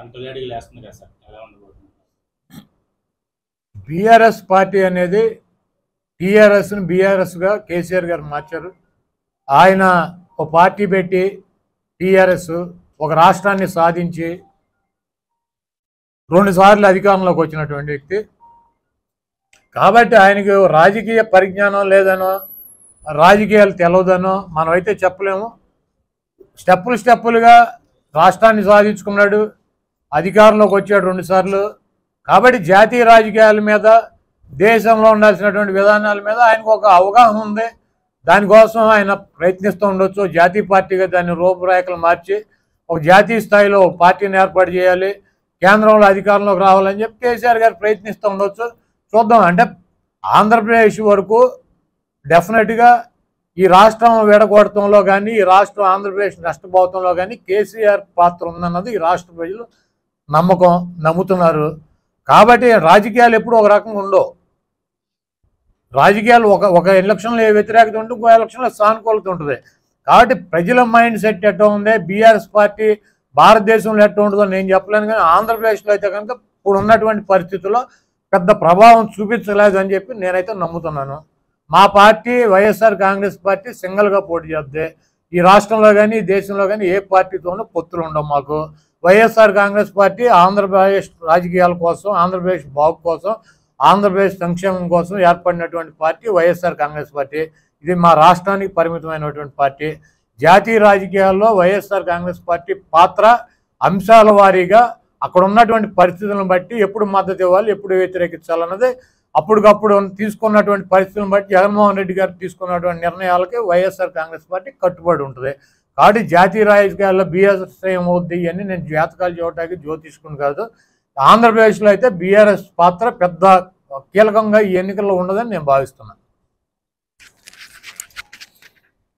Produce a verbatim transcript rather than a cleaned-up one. కంటోలేడికి లేస్తుంది కదా సార్, ఎలా ఉండబోతుంది? బీఆర్ఎస్ పార్టీ అనేది టీఆర్ఎస్ను బీఆర్ఎస్గా కేసీఆర్ గారు మార్చారు. ఆయన ఒక పార్టీ పెట్టి టీఆర్ఎస్ ఒక రాష్ట్రాన్ని సాధించి రెండుసార్లు అధికారంలోకి వచ్చినటువంటి వ్యక్తి కాబట్టి ఆయనకు రాజకీయ పరిజ్ఞానం లేదనో రాజకీయాలు తెలవదనో మనమైతే చెప్పలేము. స్టెప్పులు స్టెప్పులుగా రాష్ట్రాన్ని సాధించుకున్నాడు, అధికారంలోకి వచ్చాడు రెండుసార్లు. కాబట్టి జాతీయ రాజకీయాల మీద, దేశంలో ఉండాల్సినటువంటి విధానాల మీద ఆయనకు ఒక అవగాహన ఉంది. దానికోసం ఆయన ప్రయత్నిస్తూ ఉండొచ్చు. జాతీయ పార్టీగా దాన్ని రూపురేఖలు మార్చి ఒక జాతీయ స్థాయిలో పార్టీని ఏర్పాటు చేయాలి, కేంద్రంలో అధికారంలోకి రావాలని చెప్పి కేసీఆర్ గారు ప్రయత్నిస్తూ ఉండొచ్చు. చూద్దాం. అంటే ఆంధ్రప్రదేశ్ వరకు డెఫినెట్గా ఈ రాష్ట్రం విడగొట్టడంలో కానీ, ఈ రాష్ట్రం ఆంధ్రప్రదేశ్ నష్టపోవడంలో కానీ కేసీఆర్ పాత్ర ఉందన్నది ఈ రాష్ట్ర ప్రజలు నమ్మకం, నమ్ముతున్నారు. కాబట్టి రాజకీయాలు ఎప్పుడు ఒక రకంగా ఉండవు. రాజకీయాలు ఒక ఒక ఎలక్షన్లో వ్యతిరేకత ఉంటుంది, ఇంకో ఎలక్షన్లో సానుకూలత ఉంటుంది. కాబట్టి ప్రజల మైండ్ సెట్ ఎట్లా ఉంది, బీఆర్ఎస్ పార్టీ భారతదేశంలో ఎట్లా ఉంటుందో నేను చెప్పలేను. కానీ ఆంధ్రప్రదేశ్లో అయితే కనుక ఇప్పుడు ఉన్నటువంటి పరిస్థితుల్లో పెద్ద ప్రభావం చూపించలేదని చెప్పి నేనైతే నమ్ముతున్నాను. మా పార్టీ వైఎస్ఆర్ కాంగ్రెస్ పార్టీ సింగిల్గా పోటీ చేస్తే ఈ రాష్ట్రంలో కానీ దేశంలో కానీ ఏ పార్టీతోనూ పొత్తులు ఉండవు. మాకు వైఎస్ఆర్ కాంగ్రెస్ పార్టీ ఆంధ్రప్రదేశ్ రాజకీయాల కోసం, ఆంధ్రప్రదేశ్ బాగు కోసం, ఆంధ్రప్రదేశ్ సంక్షేమం కోసం ఏర్పడినటువంటి పార్టీ వైఎస్ఆర్ కాంగ్రెస్ పార్టీ. ఇది మా రాష్ట్రానికి పరిమితమైనటువంటి పార్టీ. జాతీయ రాజకీయాల్లో వైఎస్ఆర్ కాంగ్రెస్ పార్టీ పాత్ర అంశాల వారీగా అక్కడ ఉన్నటువంటి పరిస్థితులను బట్టి ఎప్పుడు మద్దతు ఇవ్వాలి, ఎప్పుడు వ్యతిరేకించాలన్నది అప్పటికప్పుడు తీసుకున్నటువంటి పరిస్థితులను బట్టి జగన్మోహన్ రెడ్డి గారు తీసుకున్నటువంటి నిర్ణయాలకి వైఎస్ఆర్ కాంగ్రెస్ పార్టీ కట్టుబడి ఉంటుంది. కాబట్టి జాతీయ రాజకీయాల్లో బీఆర్ఎస్ ఏమవుద్ది అని నేను జాతకాలు చూడటానికి జ్యోతిష్కుని కాదు. ఆంధ్రప్రదేశ్లో అయితే బీఆర్ఎస్ పాత్ర పెద్ద కీలకంగా ఈ ఎన్నికల్లో ఉండదని నేను భావిస్తున్నాను.